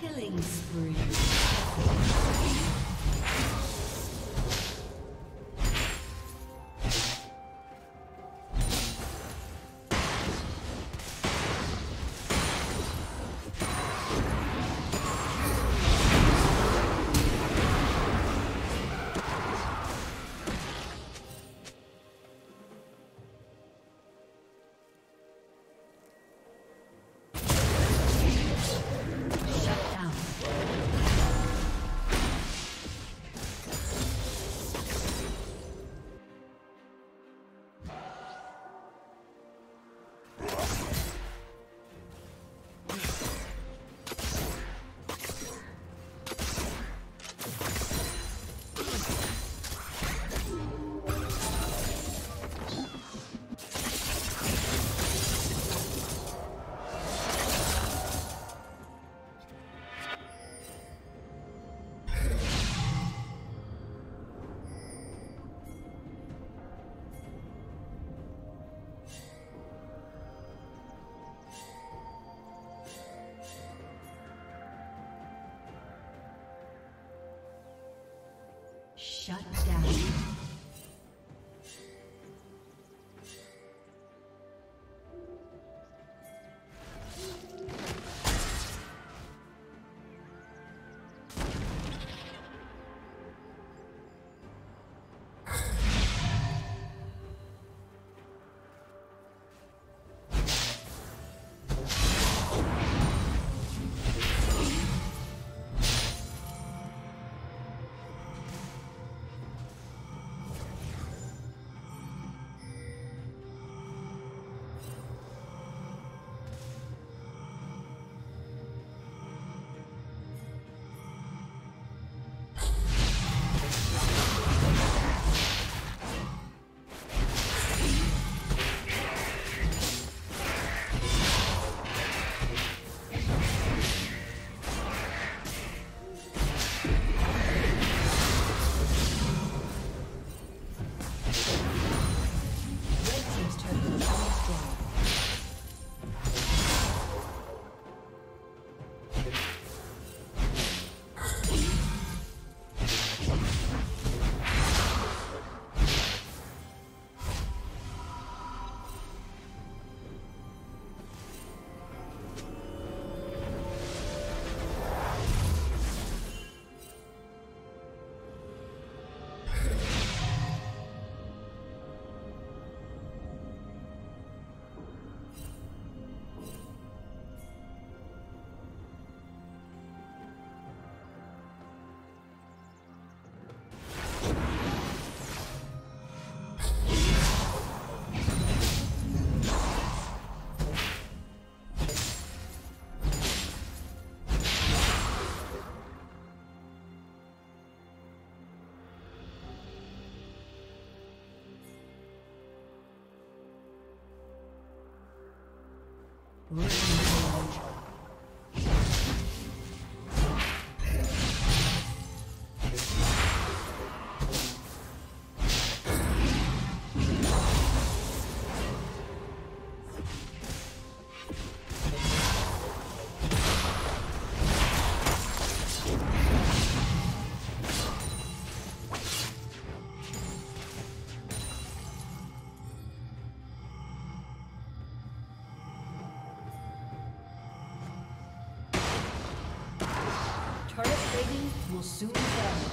Killing spree. Shut down. Turret plating will soon fall.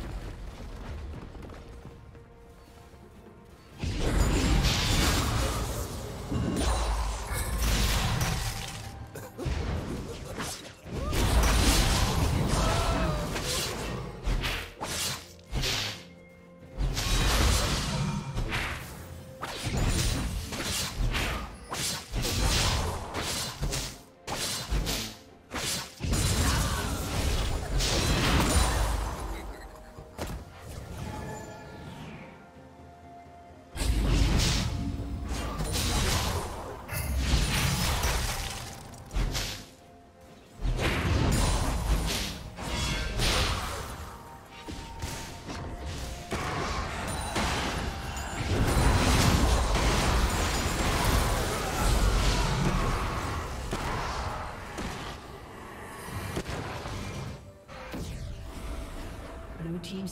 Team's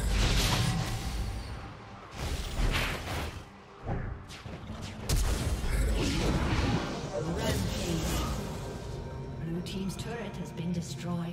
has been destroyed. Team's turret has been destroyed.